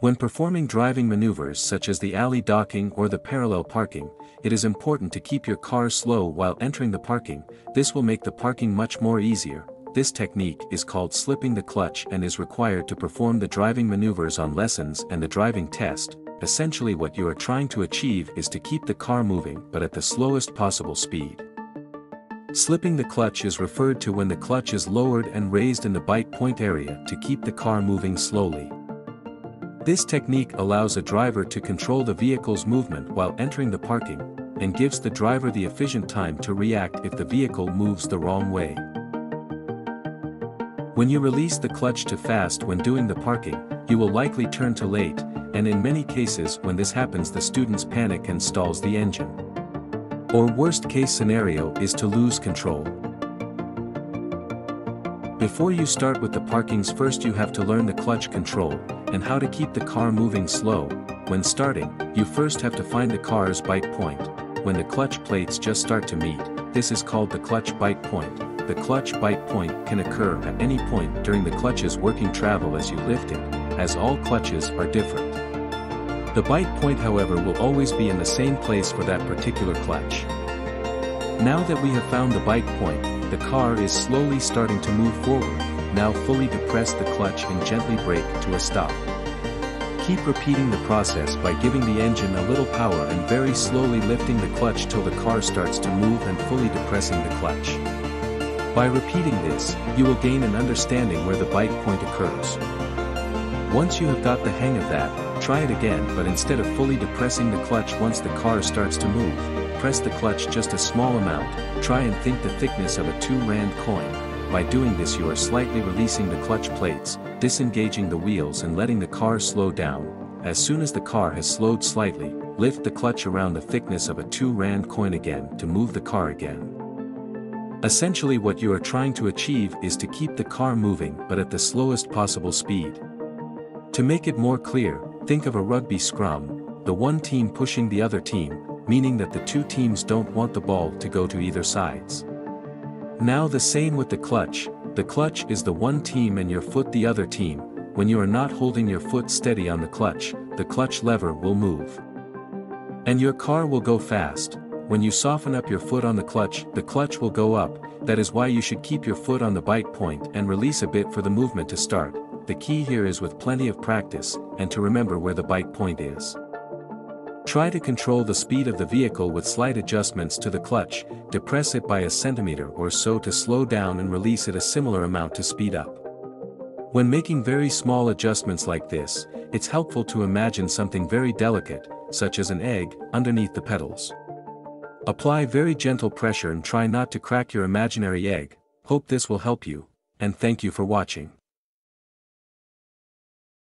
When performing driving maneuvers such as the alley docking or the parallel parking, it is important to keep your car slow while entering the parking. This will make the parking much more easier. This technique is called slipping the clutch and is required to perform the driving maneuvers on lessons and the driving test. Essentially what you are trying to achieve is to keep the car moving but at the slowest possible speed. Slipping the clutch is referred to when the clutch is lowered and raised in the bite point area to keep the car moving slowly. This technique allows a driver to control the vehicle's movement while entering the parking, and gives the driver the efficient time to react if the vehicle moves the wrong way. When you release the clutch too fast when doing the parking, you will likely turn too late, and in many cases when this happens the students panic and stalls the engine. Or worst case scenario is to lose control. Before you start with the parkings, first you have to learn the clutch control, and how to keep the car moving slow. When starting, you first have to find the car's bite point. When the clutch plates just start to meet, this is called the clutch bite point. The clutch bite point can occur at any point during the clutch's working travel as you lift it, as all clutches are different. The bite point however will always be in the same place for that particular clutch. Now that we have found the bite point, the car is slowly starting to move forward. Now fully depress the clutch and gently brake to a stop. Keep repeating the process by giving the engine a little power and very slowly lifting the clutch till the car starts to move and fully depressing the clutch. By repeating this, you will gain an understanding where the bite point occurs. Once you have got the hang of that, try it again, but instead of fully depressing the clutch once the car starts to move, press the clutch just a small amount. Try and think the thickness of a 2-rand coin. By doing this you are slightly releasing the clutch plates, disengaging the wheels and letting the car slow down. As soon as the car has slowed slightly, lift the clutch around the thickness of a 2-rand coin again to move the car again. Essentially what you are trying to achieve is to keep the car moving but at the slowest possible speed. To make it more clear, think of a rugby scrum, the one team pushing the other team, meaning that the two teams don't want the ball to go to either sides. Now the same with the clutch is the one team and your foot the other team. When you are not holding your foot steady on the clutch lever will move. And your car will go fast. When you soften up your foot on the clutch will go up. That is why you should keep your foot on the bite point and release a bit for the movement to start. The key here is with plenty of practice, and to remember where the bite point is. Try to control the speed of the vehicle with slight adjustments to the clutch. Depress it by a centimeter or so to slow down and release it a similar amount to speed up. When making very small adjustments like this, it's helpful to imagine something very delicate, such as an egg, underneath the pedals. Apply very gentle pressure and try not to crack your imaginary egg. Hope this will help you, and thank you for watching.